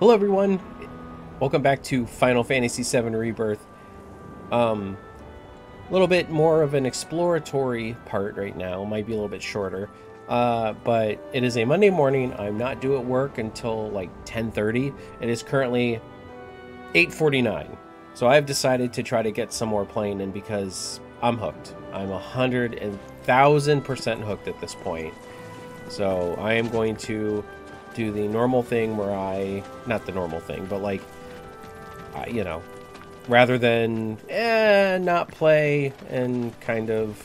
Hello everyone, welcome back to Final Fantasy VII Rebirth. A little bit more of an exploratory part right now, might be a little bit shorter, but it is a Monday morning. I'm not due at work until like 10:30. It is currently 8:49, so I've decided to try to get some more playing in because I'm hooked. I'm 100,000% hooked at this point, so I am going to do the normal thing where I, not the normal thing, but like, you know, rather than not play and kind of,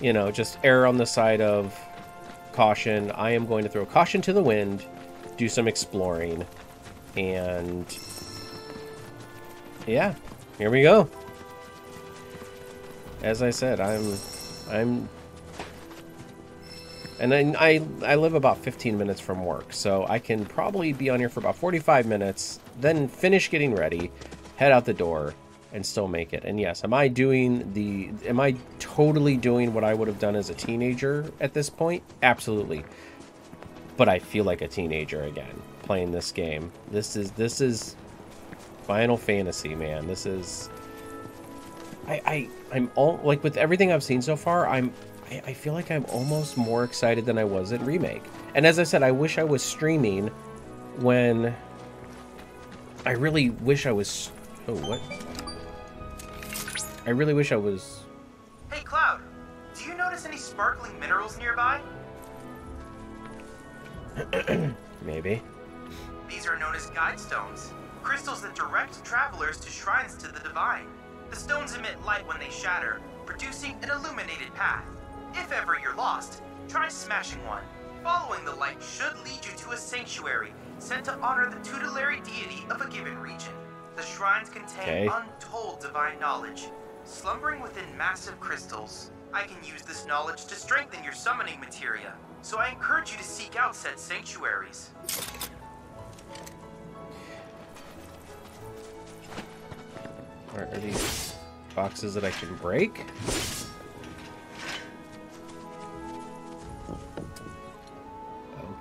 you know, just err on the side of caution, I am going to throw caution to the wind, do some exploring, and yeah, here we go. As I said, I'm and then I live about 15 minutes from work, so I can probably be on here for about 45 minutes, then finish getting ready, head out the door, and still make it. And yes, am I totally doing what I would have done as a teenager at this point? Absolutely. But I feel like a teenager again, playing this game. This is Final Fantasy, man. This is, I'm all, like, with everything I've seen so far, I feel like I'm almost more excited than I was at Remake. And as I said, I wish I was streaming when... I really wish I was... Oh, what? I really wish I was... Hey, Cloud! Do you notice any sparkling minerals nearby? Maybe. These are known as guide stones. Crystals that direct travelers to shrines to the divine. The stones emit light when they shatter, producing an illuminated path. If ever you're lost, try smashing one. Following the light should lead you to a sanctuary sent to honor the tutelary deity of a given region. The shrines contain untold divine knowledge, slumbering within massive crystals. I can use this knowledge to strengthen your summoning materia, so I encourage you to seek out said sanctuaries. Are these boxes that I can break?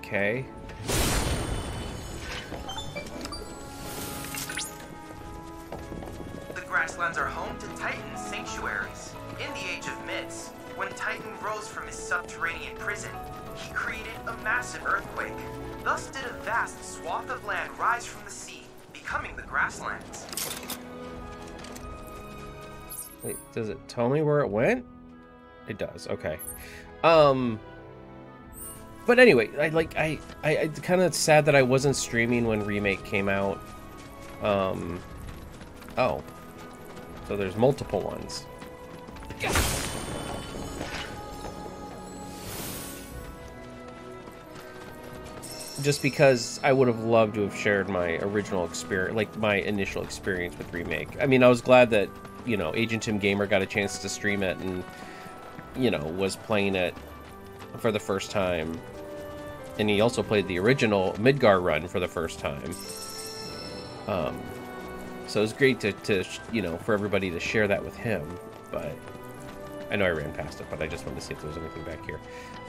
Okay. The grasslands are home to Titan's sanctuaries. In the Age of Myths, when Titan rose from his subterranean prison, he created a massive earthquake. Thus did a vast swath of land rise from the sea, becoming the grasslands. Wait, does it tell me where it went? It does, okay. But anyway, I kind of sad that I wasn't streaming when Remake came out. Oh, so there's multiple ones. Just because I would have loved to have shared my original experience, like my initial experience with Remake. I mean, I was glad that, you know, Agent Tim Gamer got a chance to stream it and, you know, was playing it for the first time. And he also played the original Midgar run for the first time. So it was great to you know, for everybody to share that with him. But I know I ran past it, but I just wanted to see if there was anything back here.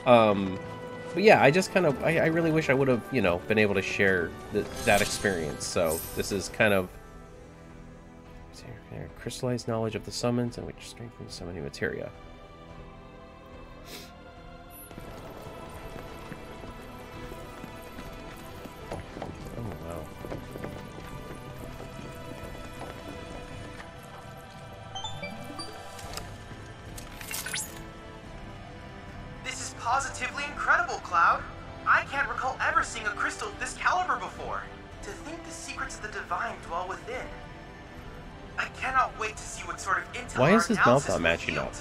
But yeah, I just kind of, I really wish I would have, you know, been able to share that experience. So this is kind of crystallized knowledge of the summons and which strengthens summoning materia. Why is his mouth not matching up?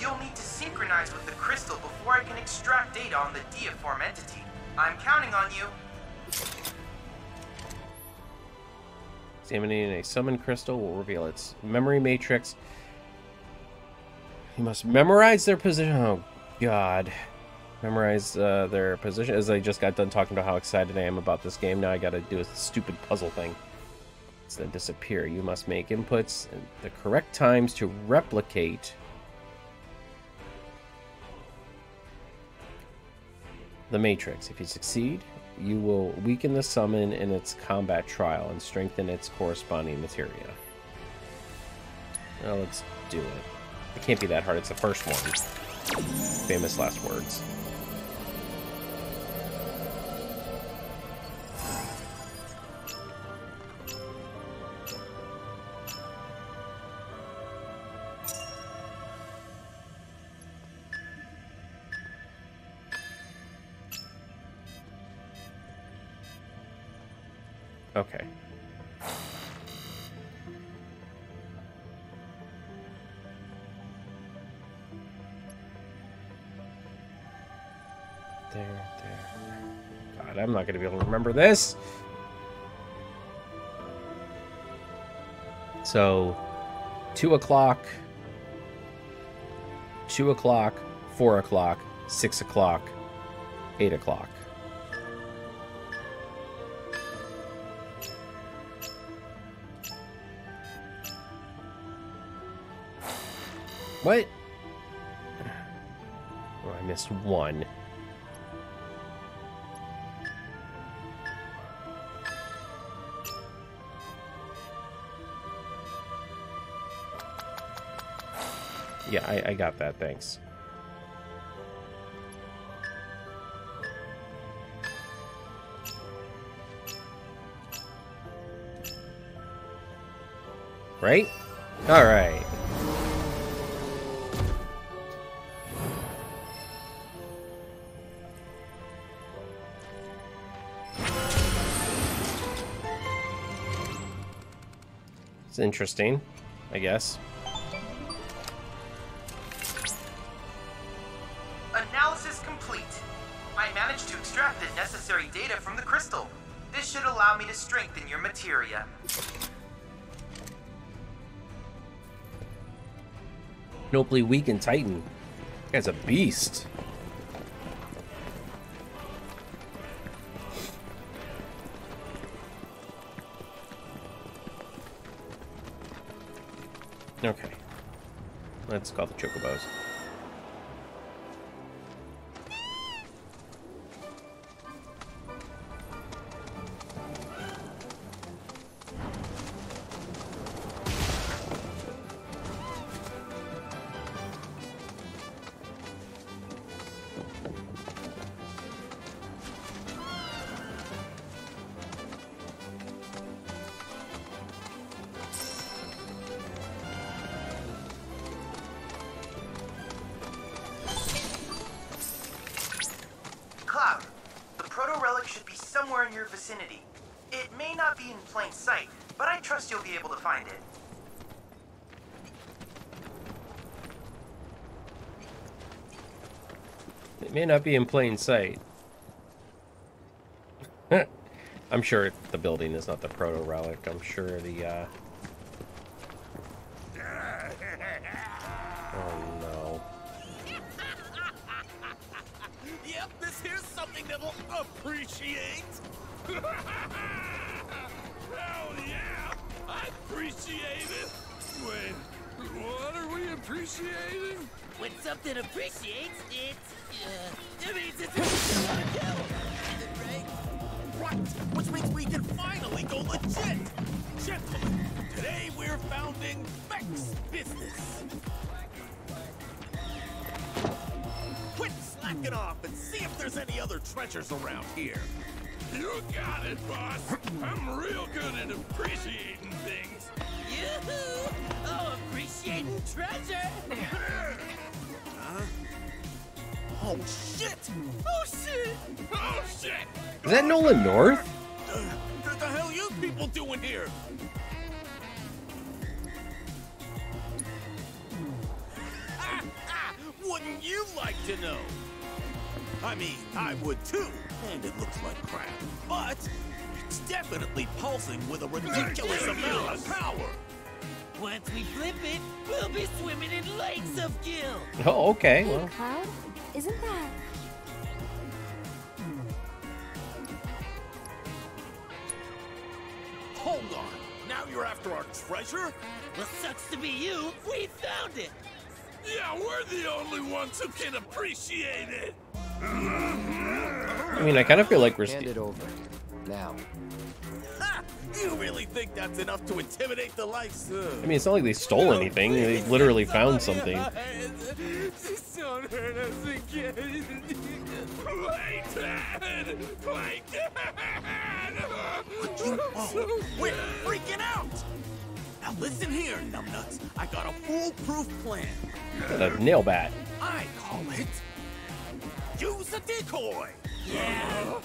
You'll need to synchronize with the crystal before I can extract data on the D-form entity. I'm counting on you. Examining a summoned crystal will reveal its memory matrix. You must memorize their position. Oh, God. Memorize their position. As I just got done talking about how excited I am about this game, now I gotta do a stupid puzzle thing. That disappear. You must make inputs at the correct times to replicate the matrix. If you succeed, you will weaken the summon in its combat trial and strengthen its corresponding materia. Now let's do it. It can't be that hard. It's the first one. Famous last words. Okay. There. God, I'm not going to be able to remember this. So, 2 o'clock, 2 o'clock, 4 o'clock, 6 o'clock, 8 o'clock. What? Oh, I missed one. Yeah, I got that, thanks. Right? All right. It's interesting, I guess. Analysis complete. I managed to extract the necessary data from the crystal. This should allow me to strengthen your materia. Nobly weakened Titan. That guy's a beast. Okay, let's call the chocobos. Not be in plain sight. I'm sure the building is not the proto relic. I'm sure the oh no. Yep, this here's something that will appreciate. Hell yeah, I appreciate it. Wait, what are we appreciating? When something appreciates it. That means it's a lot of kill, right? Right, which means we can finally go legit! Gentlemen, today we're founding Vex Business! Quit slacking off and see if there's any other treasures around here! You got it, boss! I'm real good at appreciating things! Yoo-hoo! Oh, appreciating treasure! Huh? Oh shit! Oh shit! Oh shit! Is that Nolan North? What the hell are you people doing here? Wouldn't you like to know? I mean, I would too, and it looks like crap, but it's definitely pulsing with a ridiculous amount of power. Once we flip it, we'll be swimming in lakes of gill. Oh, okay. Well. Cloud? Isn't that? Hold on. Now you're after our treasure? Well, sucks to be you. We found it. Yeah, we're the only ones who can appreciate it. I mean, I kind of feel like we're scared. You really think that's enough to intimidate the lice? I mean, it's not like they stole anything. They literally found something. Just don't hurt us again. Play dead! Play dead! We're freaking out! Now listen here, numbnuts. I got a foolproof plan. A nail bat. I call it... Use a decoy! Yeah!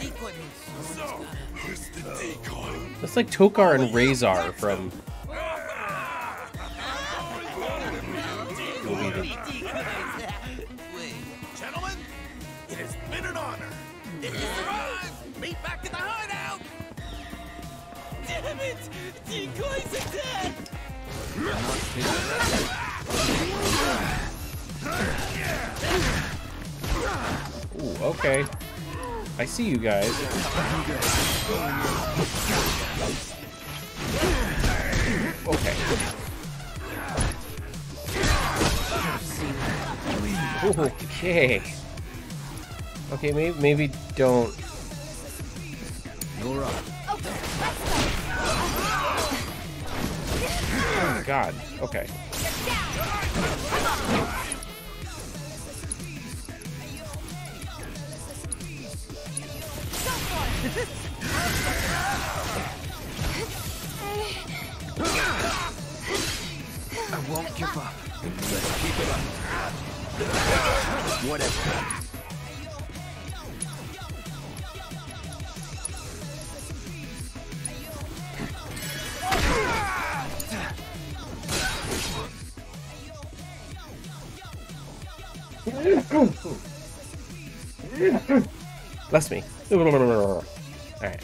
Decoy. So, who's the decoy? That's like Tokar and Rezar from... Gentlemen, it has been an honor. If you survive, meet back at the hideout. Damn it! Decoys are dead. Ooh, okay. I see you guys. Okay. Okay. Okay, maybe don't. You're up. Oh God. Okay. I won't give up. Let's keep it up. Whatever. Bless me. All right.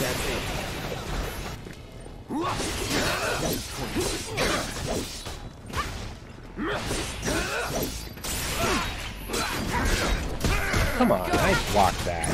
That's it. Come on, I blocked that.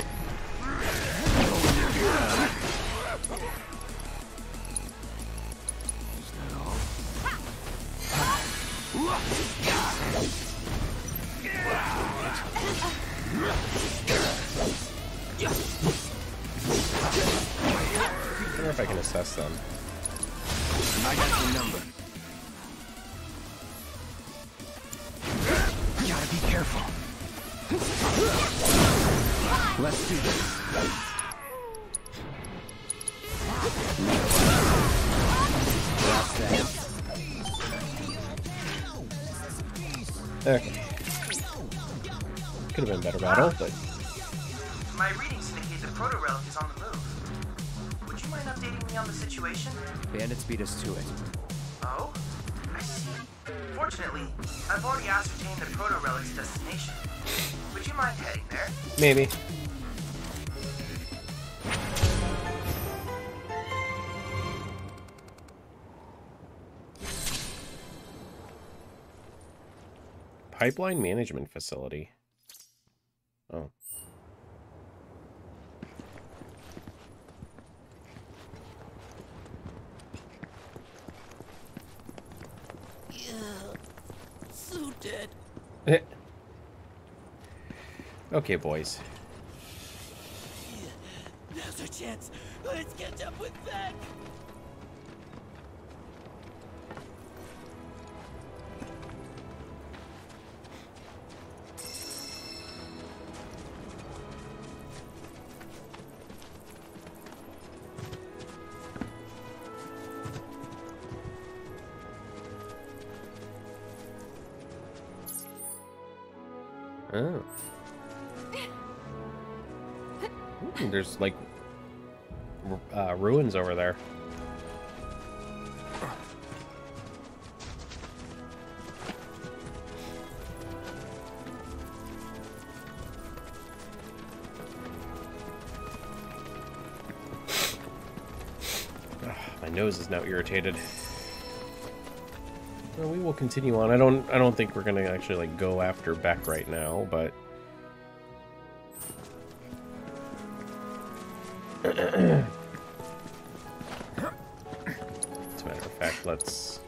I wonder if I can assess them. I got your number. You gotta be careful. Let's do this. Okay. Could have been a better battle, but... My readings indicate the proto-relic is on the move. Would you mind updating me on the situation? Bandits beat us to it. Oh? I see. Fortunately, I've already ascertained the proto-relic's destination. Would you mind heading there? Maybe. Pipeline management facility. Oh. Dead. Okay, boys. Now's our chance. Let's catch up with that. Oh. Ooh, there's like ruins over there. My nose is now irritated. Well, we will continue on. I don't think we're gonna actually like go after Beck right now, but as a matter of fact, let's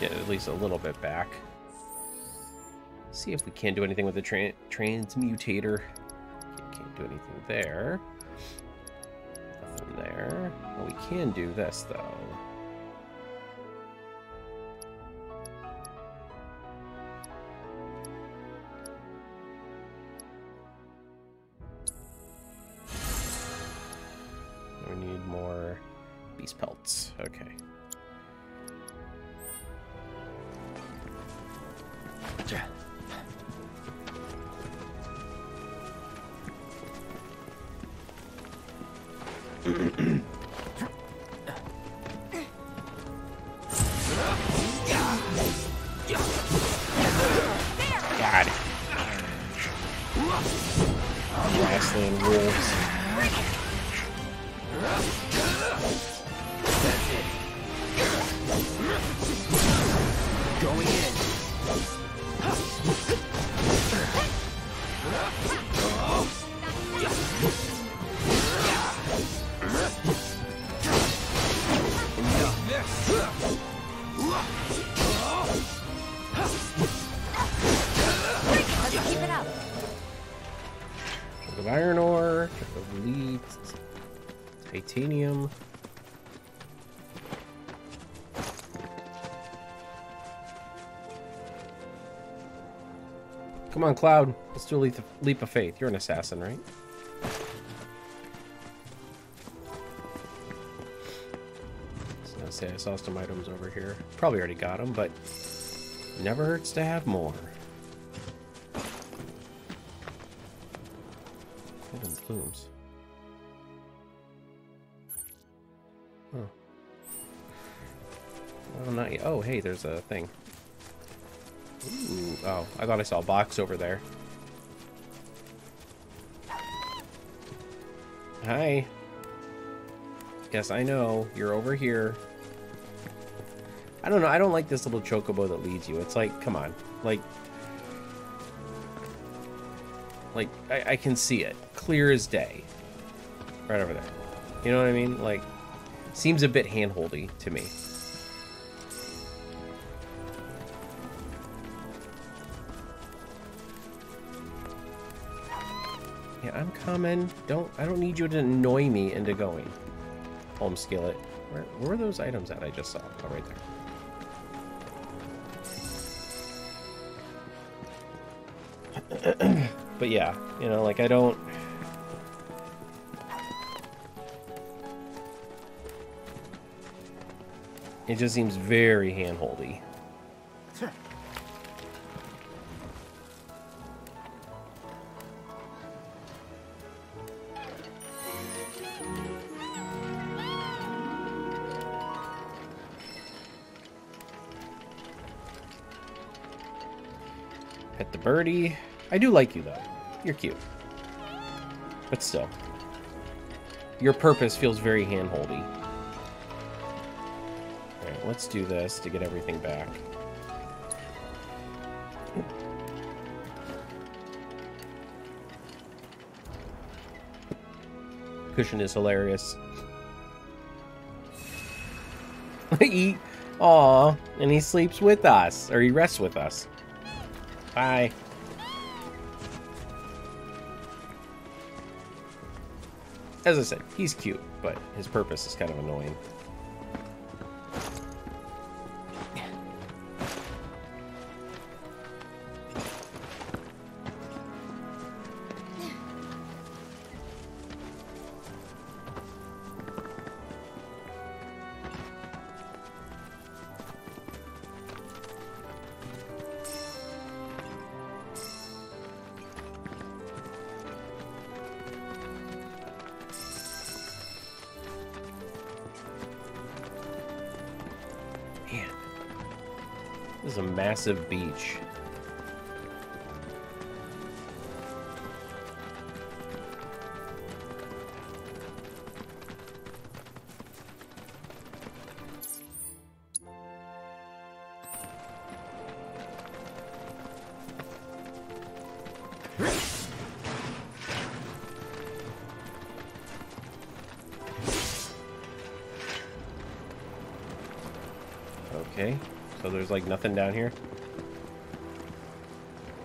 get at least a little bit back. See if we can do anything with the transmutator. Can't do anything there. Nothing there. Well, we can do this, though. We need more beast pelts. Okay. Yeah. God. Wrestling rules. Going in. Iron ore, lead, titanium. Come on, Cloud. Let's do a leap of faith. You're an assassin, right? So let's say I saw some items over here. Probably already got them, but never hurts to have more. Plumes. Huh. Well, not yet. Oh, hey, there's a thing. Ooh, oh, I thought I saw a box over there. Hi. Yes, I know. You're over here. I don't know. I don't like this little chocobo that leads you. It's like, come on. Like, I can see it. Clear as day. Right over there. You know what I mean? Like, seems a bit hand-holdy to me. Yeah, I'm coming. I don't need you to annoy me into going. Home skillet. Where were those items at I just saw? Oh, right there. But yeah, you know, like, I don't... It just seems very hand-holdy. Sure. Pet the birdie. I do like you, though. You're cute. But still. Your purpose feels very hand-holdy. Alright, let's do this to get everything back. Cushion is hilarious. He... Aw, and he sleeps with us. Or he rests with us. Bye. As I said, he's cute, but his purpose is kind of annoying. Massive beach. So so there's like nothing down here.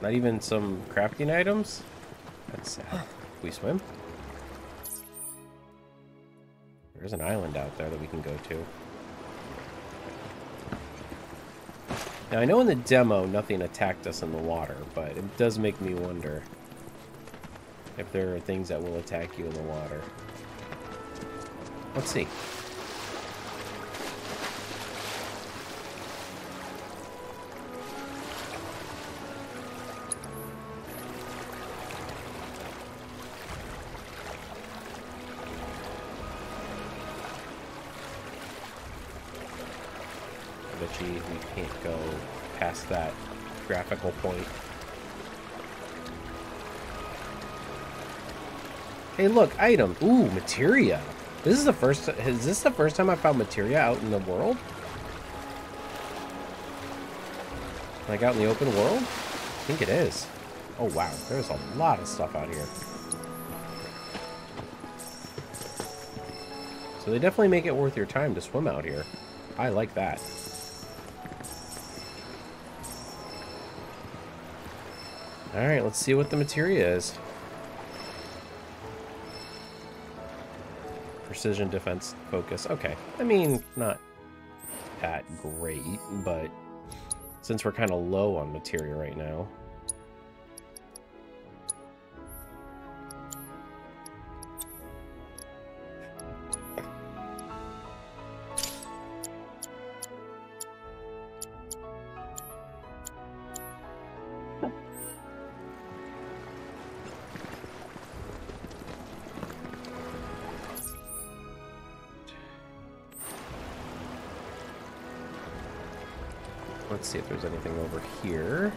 Not even some crafting items? That's sad. We swim? There's an island out there that we can go to. Now I know in the demo nothing attacked us in the water, but it does make me wonder if there are things that will attack you in the water. Let's see. I bet you we can't go past that graphical point. Hey, look, item. Ooh, materia. Is this the first time I found materia out in the world? Like out in the open world? I think it is. Oh wow, there's a lot of stuff out here. So they definitely make it worth your time to swim out here. I like that. Alright, let's see what the materia is. Precision, defense, focus. Okay. I mean, not that great, but since we're kind of low on materia right now. Let's see if there's anything over here.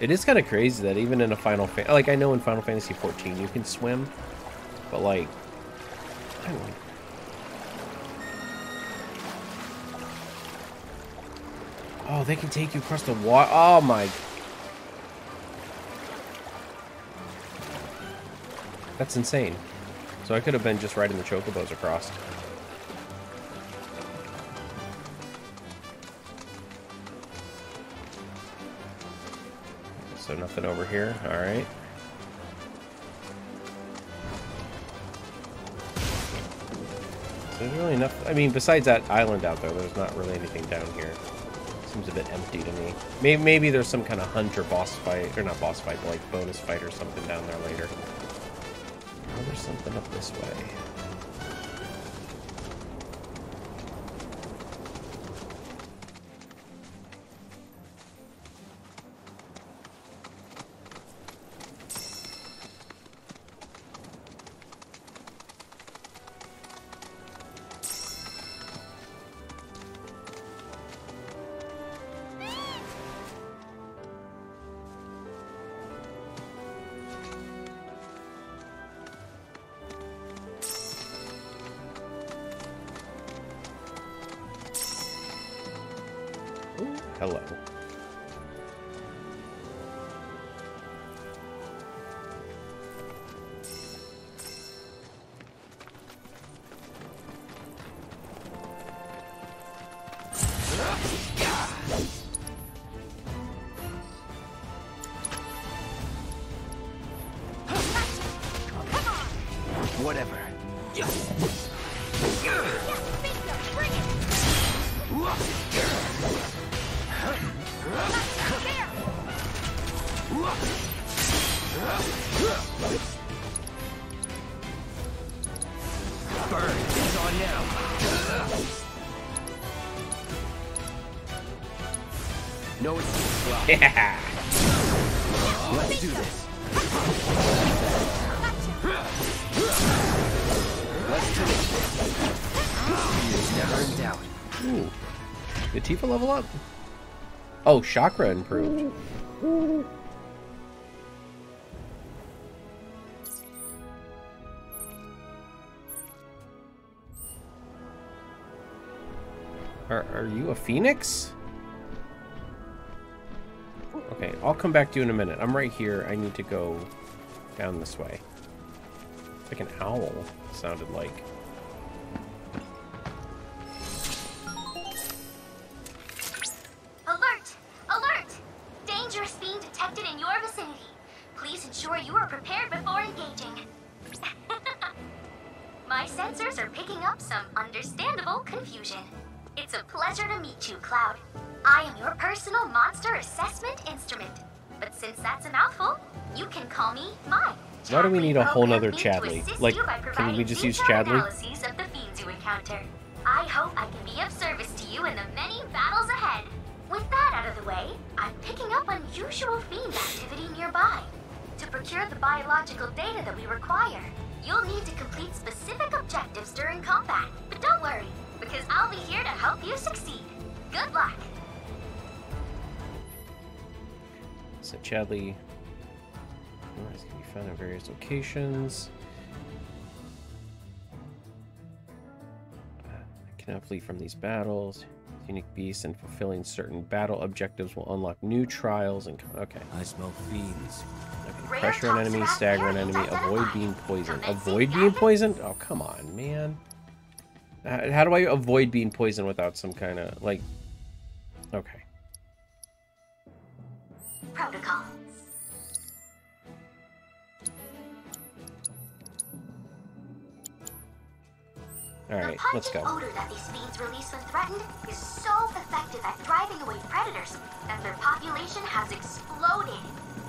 It is kind of crazy that even in a Final Fantasy, like I know in Final Fantasy XIV you can swim, but like, I don't know. Oh, they can take you across the water. Oh my. That's insane. So I could have been just riding the chocobos across. So nothing over here. All right. So there's really nothing. I mean, besides that island out there, there's not really anything down here. Seems a bit empty to me. Maybe there's some kind of hunter boss fight, or not boss fight, but like bonus fight or something down there later. There's something up this way. Hello. Whatever. No, it's not. Yeah. Let's do this. Let's do this. Never in doubt. Ooh. Did Tifa level up? Oh, chakra improved. Are you a phoenix? Okay, I'll come back to you in a minute. I'm right here. I need to go down this way. Like an owl, sounded like. Alert! Alert! Danger is being detected in your vicinity. Please ensure you are prepared before engaging. My sensors are picking up some understandable confusion. It's a pleasure to meet you, Cloud. I am your personal monster assessment instrument. But since that's a mouthful, you can call me mine. Why do we need a whole nother Chadley? Like, can we just use Chadley? Of the fiends you encounter. I hope I can be of service to you in the many battles ahead. With that out of the way, I'm picking up unusual fiend activity nearby. To procure the biological data that we require, you'll need to complete specific objectives during combat. But don't worry, because I'll be here to help you succeed. Good luck! So Chadley... Memories can be found at various locations. I cannot flee from these battles. Unique beasts and fulfilling certain battle objectives will unlock new trials and... Okay. I smell fiends. Okay. Pressure on enemy, stagger on enemy, avoid being poisoned. Avoid being poisoned? Oh, come on, man. How do I avoid being poisoned without some kind of, like... Okay. Protocol. Alright, let's go. The pungent odor that these fiends release when threatened is so effective at driving away predators that their population has exploded.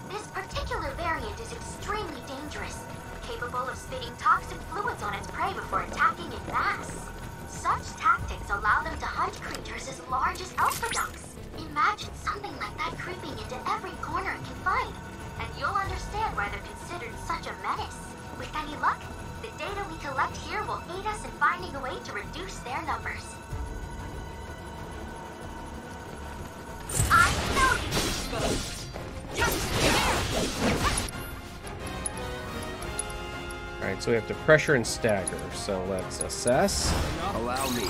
This particular variant is extremely dangerous, capable of spitting toxic fluids on its prey before attacking in mass. Such tactics allow them to hunt creatures as large as alpha ducks. Imagine something like that creeping into every corner it can find, and you'll understand why they're considered such a menace. With any luck, the data we collect here will aid us in finding a way to reduce their numbers. I know you can do this! Just here! Alright, so we have to pressure and stagger, so let's assess. Allow me.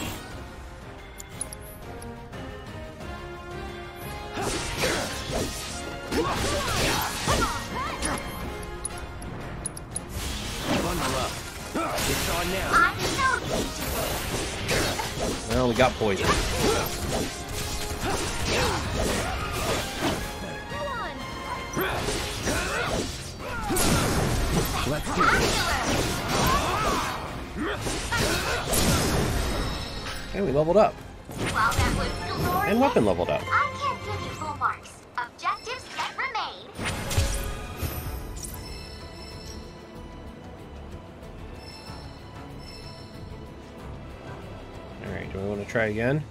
Well, we got poison. Let's do it. Hey, we leveled up. Well, that was glorious. And weapon leveled up. I can't give you full marks. Objectives yet remain. Alright, do we want to try again?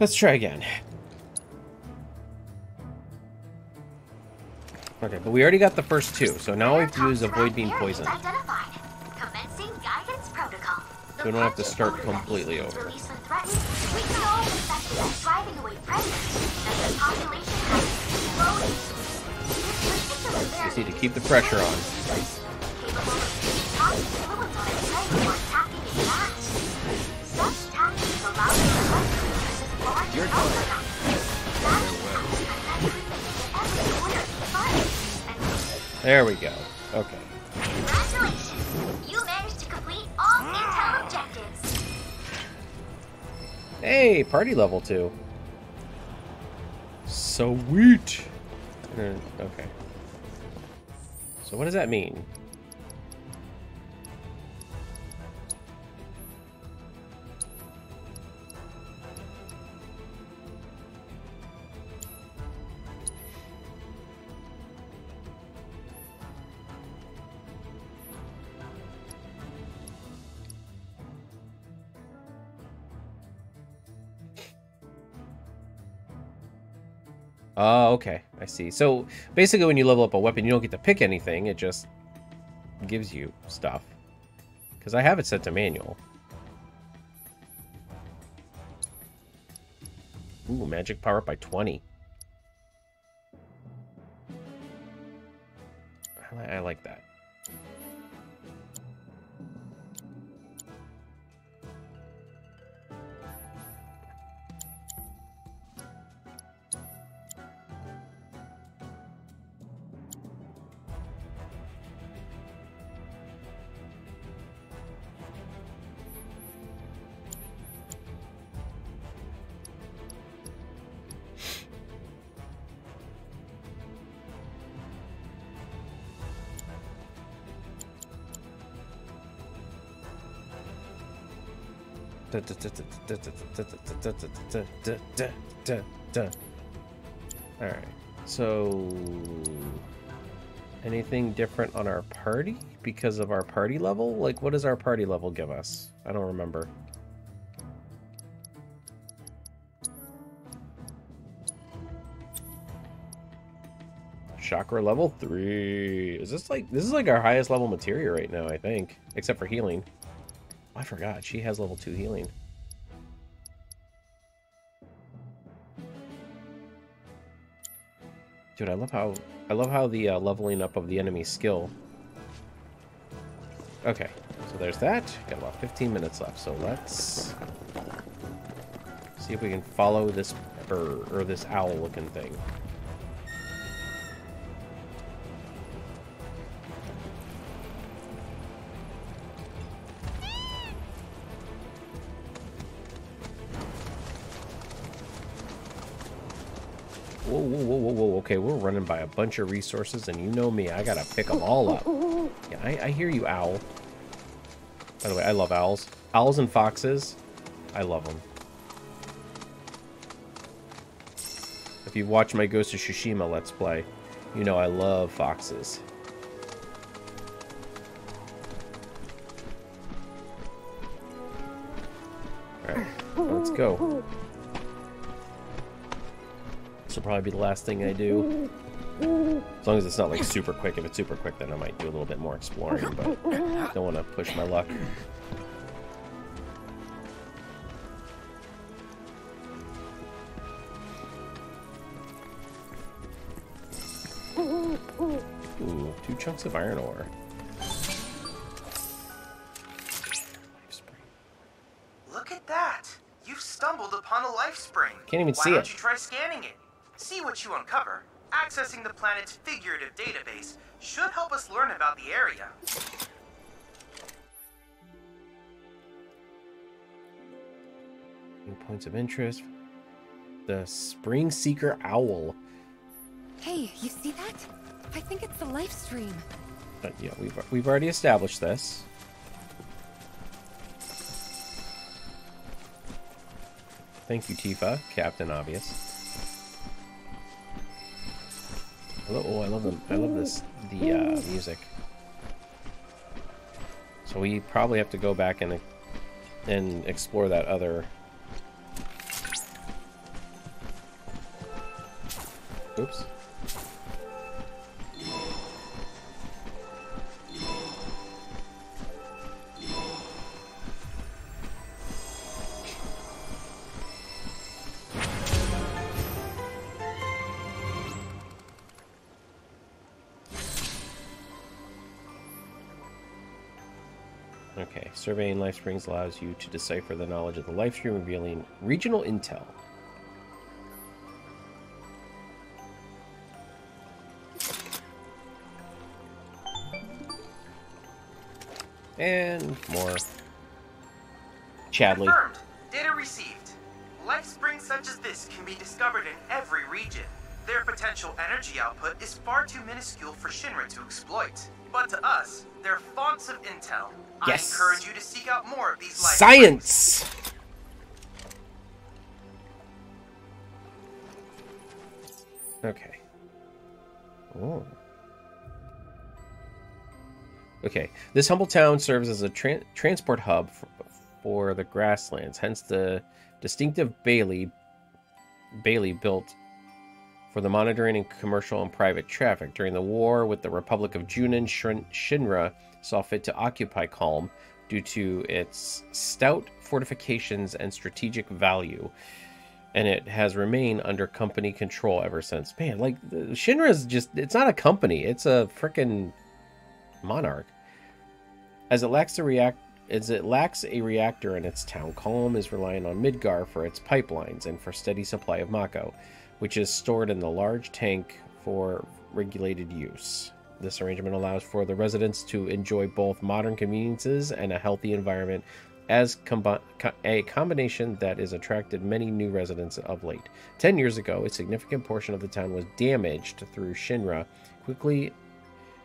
Let's try again. Okay, but we already got the first two, so now all we have to do is avoid being poisoned. So we don't have to start completely over. Just need to keep the pressure on. You're doing it. There we go. Okay. Congratulations. You managed to complete all intel objectives. Hey, party level 2. Sweet. Okay. So what does that mean? Oh, okay. I see. So basically when you level up a weapon, you don't get to pick anything. It just gives you stuff. Because I have it set to manual. Ooh, magic power up by 20. I like that. Alright, so anything different on our party because of our party level? Like, what does our party level give us? I don't remember. Chakra level 3. Is this like, this is like our highest level materia right now, I think, except for healing. I forgot she has level 2 healing. Dude, I love how the leveling up of the enemy skill. Okay, so there's that. Got about 15 minutes left, so let's see if we can follow this bird or this owl-looking thing. Whoa, whoa, whoa, whoa, whoa, okay, we're running by a bunch of resources, and you know me, I gotta pick them all up. Yeah, I hear you, owl. By the way, I love owls. Owls and foxes, I love them. If you've watched my Ghost of Tsushima Let's Play, you know I love foxes. Alright, let's go. This will probably be the last thing I do. As long as it's not like super quick. If it's super quick, then I might do a little bit more exploring, but don't want to push my luck. Ooh, 2 chunks of iron ore. Look at that! You've stumbled upon a life spring. Can't even see it. Why don't you try scanning it? See what you uncover. Accessing the planet's figurative database should help us learn about the area. New points of interest. The Spring Seeker Owl. Hey, you see that? I think it's the life stream. But yeah, we've already established this. Thank you, Tifa, Captain Obvious. Oh, I love the music. So we probably have to go back and explore that other. Oops. Surveying life springs allows you to decipher the knowledge of the life stream, revealing regional intel. And more. Chadley. Confirmed. Data received. Life springs such as this can be discovered in every region. Their potential energy output is far too minuscule for Shinra to exploit. But to us, they're fonts of intel. Yes. I encourage you to seek out more of these science. Okay. Oh. Okay. This humble town serves as a transport hub for the grasslands, hence the distinctive Bailey built for the monitoring and commercial and private traffic. During the war with the Republic of Junin, Shinra saw fit to occupy Kalm due to its stout fortifications and strategic value, and it has remained under company control ever since. Man, like, Shinra's just, it's not a company, it's a freaking monarch. As it lacks a reactor in its town, Kalm is relying on Midgar for its pipelines and for steady supply of Mako, which is stored in the large tank for regulated use. This arrangement allows for the residents to enjoy both modern conveniences and a healthy environment, as a combination that has attracted many new residents of late. 10 years ago, a significant portion of the town was damaged through Shinra, quickly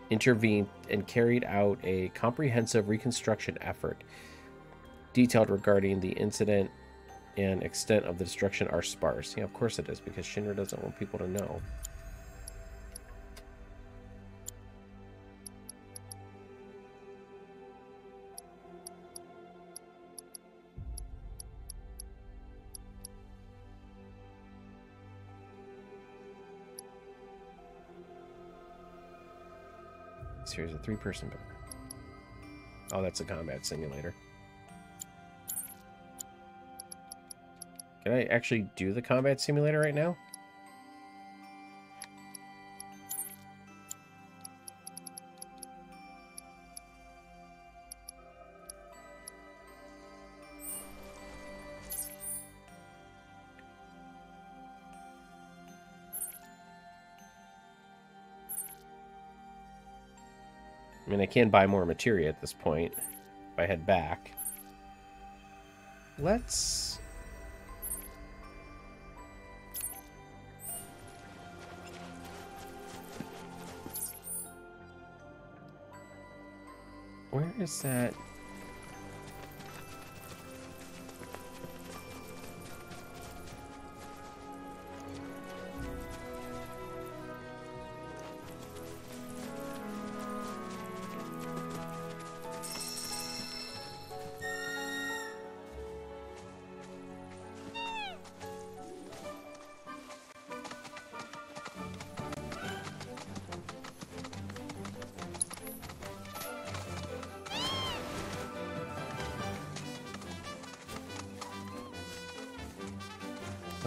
intervened and carried out a comprehensive reconstruction effort. detailed regarding the incident and extent of the destruction are sparse. Yeah, of course it is, because Shinra doesn't want people to know. Here's a three-person bar. Oh, that's a combat simulator. Can I actually do the combat simulator right now? I mean, I can buy more materia at this point if I head back. Let's... where is that?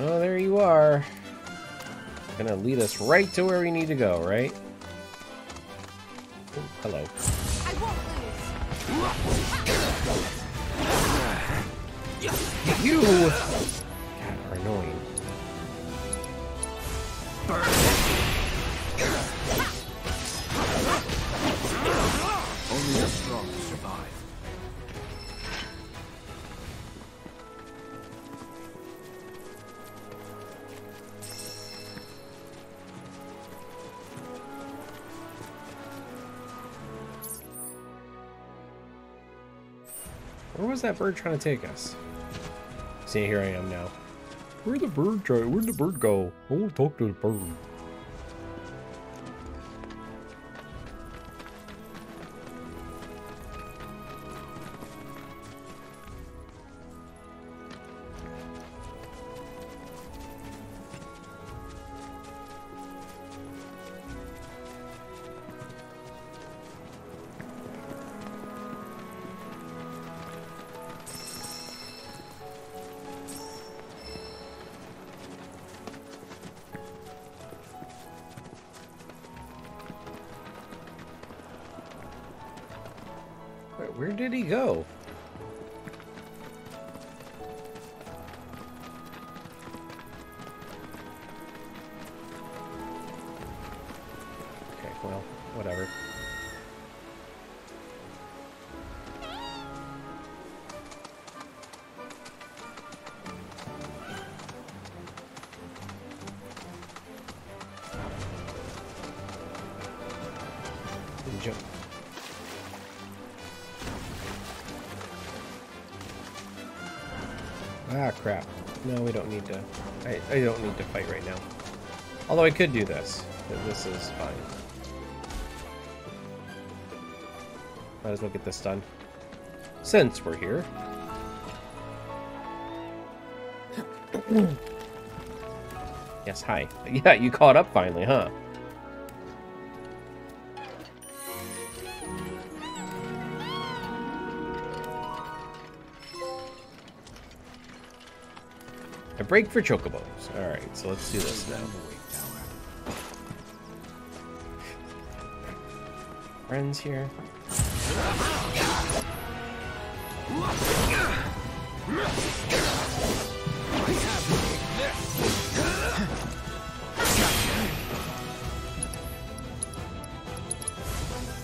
Oh, there you are. Gonna lead us right to where we need to go, right? Ooh, hello. I won't lose. You God, are annoying. Only the strong survive. Where was that bird trying to take us? See, here I am now. Where'd the bird try? Where'd the bird go? I want to talk to the bird. Where did he go? Okay, well, whatever. Jump. Ah, crap. No, we don't need to... I don't need to fight right now. Although I could do this. This is fine. Might as well get this done. Since we're here. Yes, hi. Yeah, you caught up finally, huh? A break for chocobos. All right, so let's do this now. Friends here.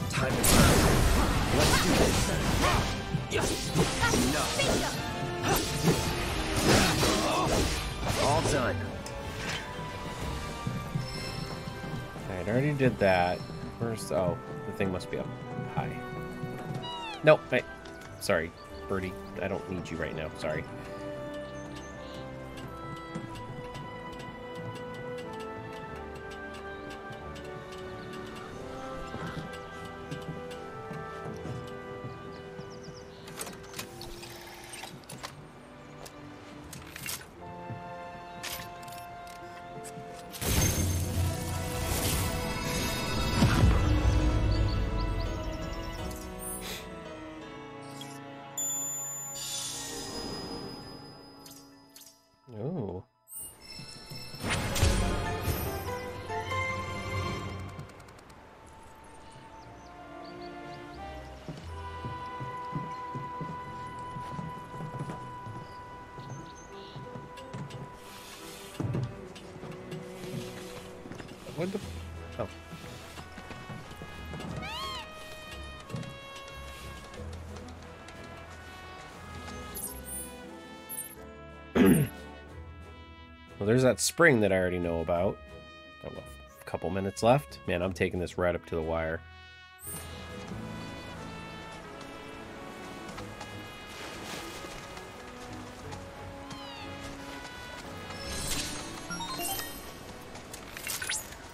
Time is up. Let's do this. Enough. All done. Alright, I already did that. First, oh, the thing must be up high. Nope, sorry. birdie. I don't need you right now. Sorry. Well, there's that spring that I already know about. Oh, well, a couple minutes left. Man, I'm taking this right up to the wire.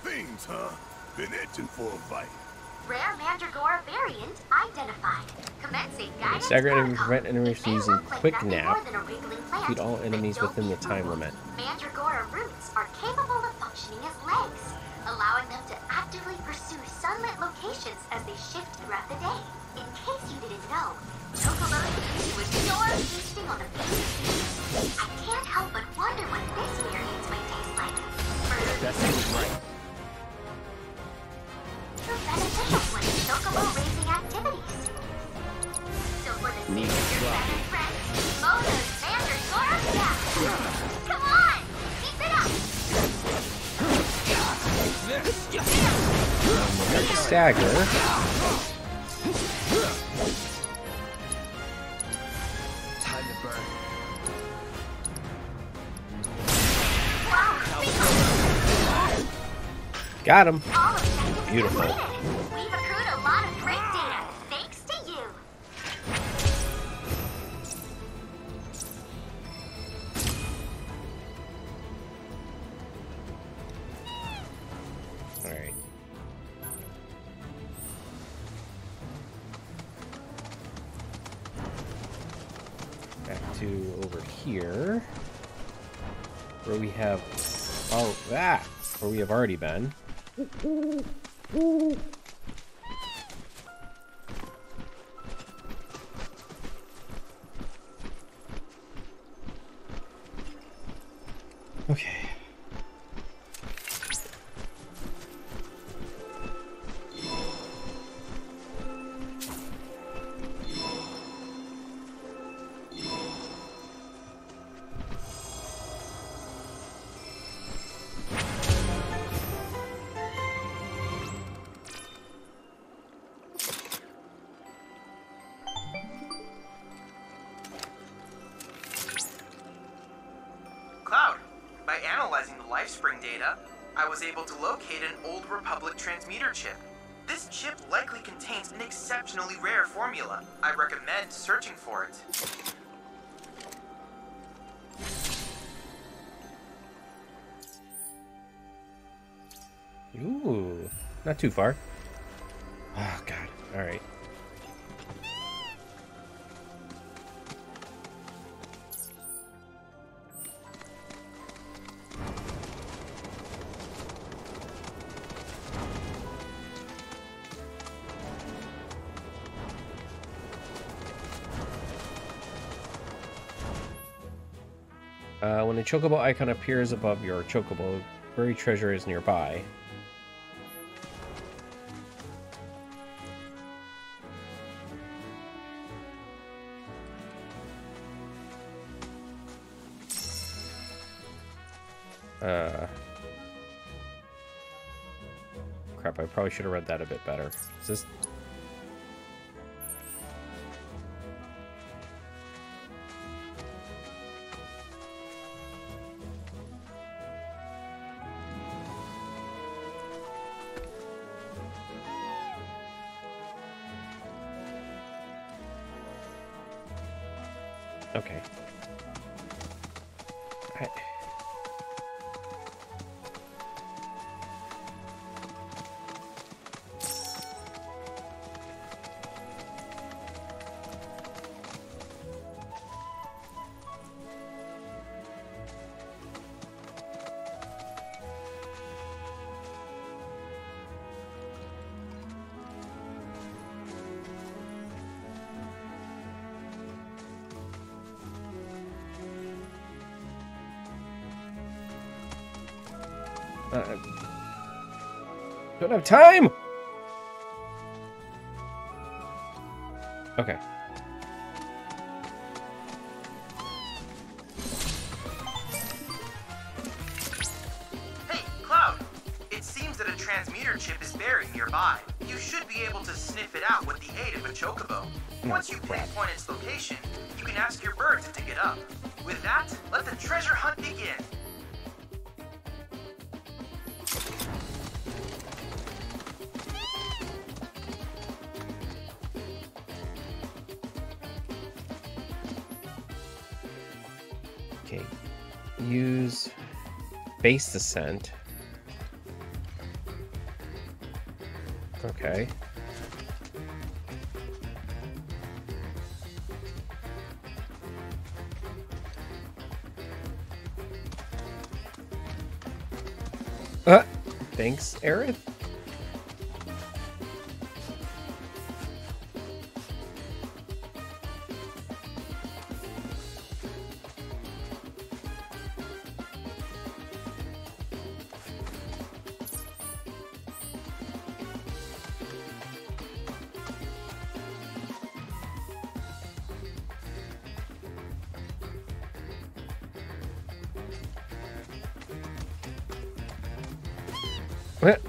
Things, huh? Been itching for a fight. Rare Mandragora variant identified. Commencing guidance protocol. Prevent enemies from using Quick Nap. Defeat all enemies within the time limit. Mandragora roots are capable of functioning as legs, allowing them to actively pursue sunlit locations as they shift throughout the day. In case you didn't know, Chocobo was pure feasting on the face of thieves. I can't help but wonder what this variant might taste like. That seems right. Beneficial when Chocobo raising activities. So for the sake of your better friends, bonus Mandragora Staff! Come on! Keep it up! Got to stagger. Time to burn. Wow! Got him! Beautiful. We've accrued a lot of great data, thanks to you. All right. Back to over here, where we have where we have already been. Ooh. Okay. Ooh, not too far. Oh, God. All right. When a chocobo icon appears above your chocobo, buried treasure is nearby. Crap, I probably should have read that a bit better. Is this... Okay. Alright. Don't have time. Okay. Hey, Cloud. It seems that a transmitter chip is buried nearby. You should be able to sniff it out with the aid of a chocobo. Once you pinpoint its location, you can ask your bird to dig it up. With that, let the treasure hunt begin. Use base descent. Okay. Thanks, Aerith.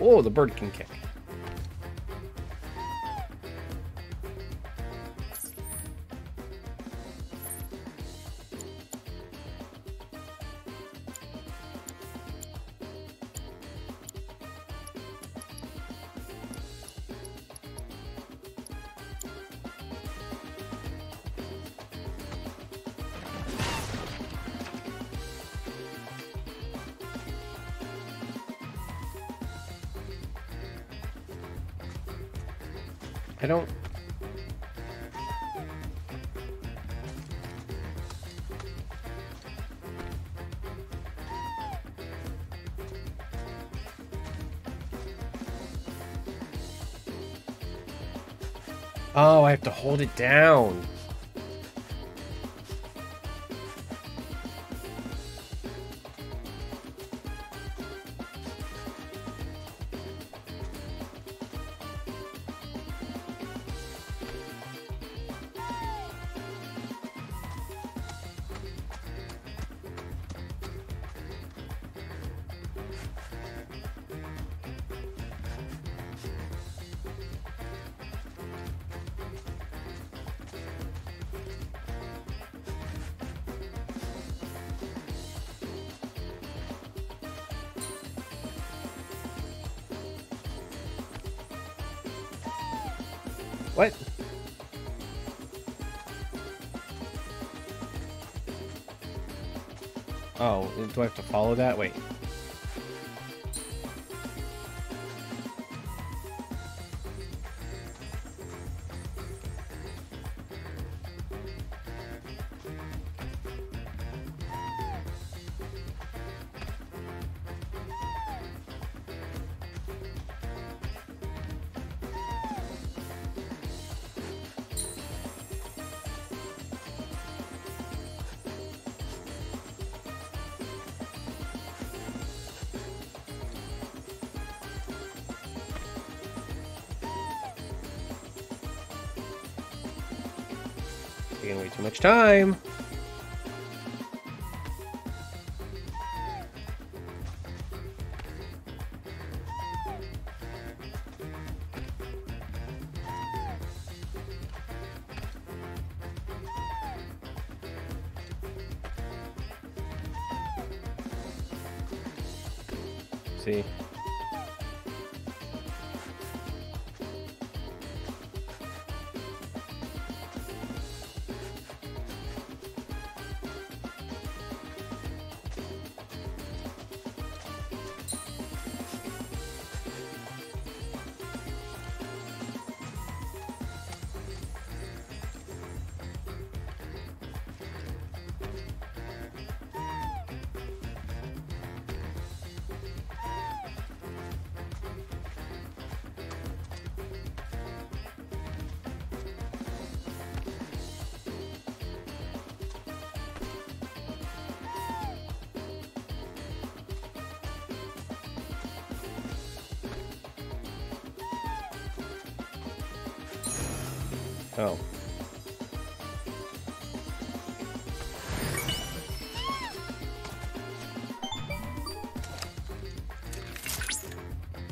Oh, the bird can kick. I don't... Oh, I have to hold it down. What? Oh, do I have to follow that? Wait. Taking way too much time. See. Oh.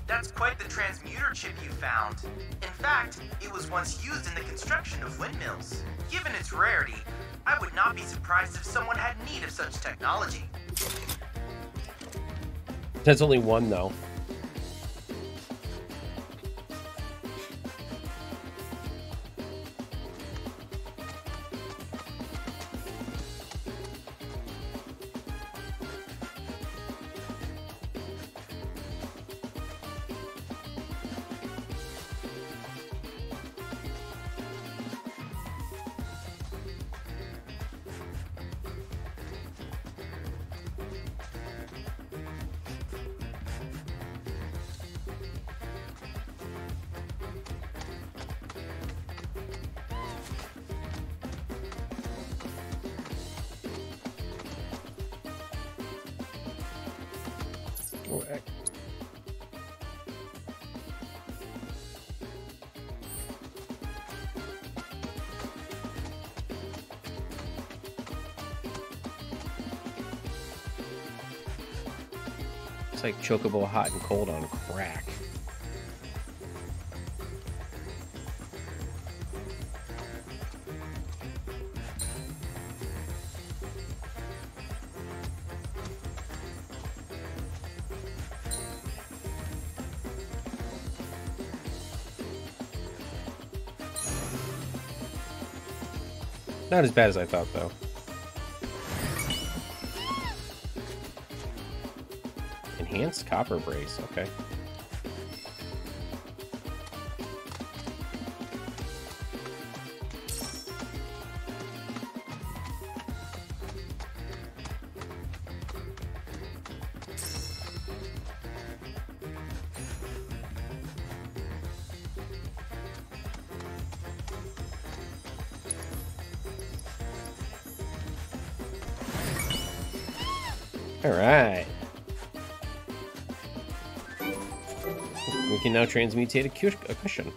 That's quite the transmuter chip you found. In fact, it was once used in the construction of windmills. Given its rarity, I would not be surprised if someone had need of such technology. There's only one, though. It's like Chocobo Hot and Cold on crack. Not as bad as I thought, though. Enhanced copper brace, okay. Alright. We can now transmutate a cushion.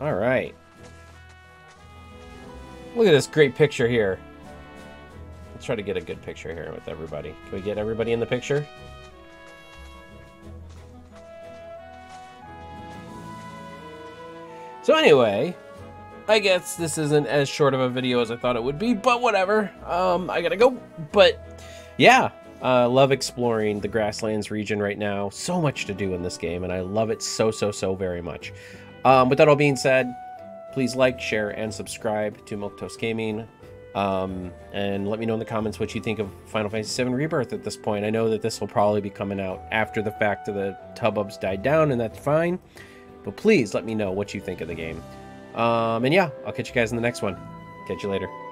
All right. Look at this great picture here. Let's try to get a good picture here with everybody. Can we get everybody in the picture? So anyway, I guess this isn't as short of a video as I thought it would be, but whatever. I gotta go. But yeah, love exploring the Grasslands region right now. So much to do in this game, and I love it so very much. With that all being said, please like, share, and subscribe to Milquetoast Gaming. And let me know in the comments what you think of Final Fantasy VII Rebirth at this point. I know that this will probably be coming out after the fact that the tub-ups died down, and that's fine. But please let me know what you think of the game. And yeah, I'll catch you guys in the next one. Catch you later.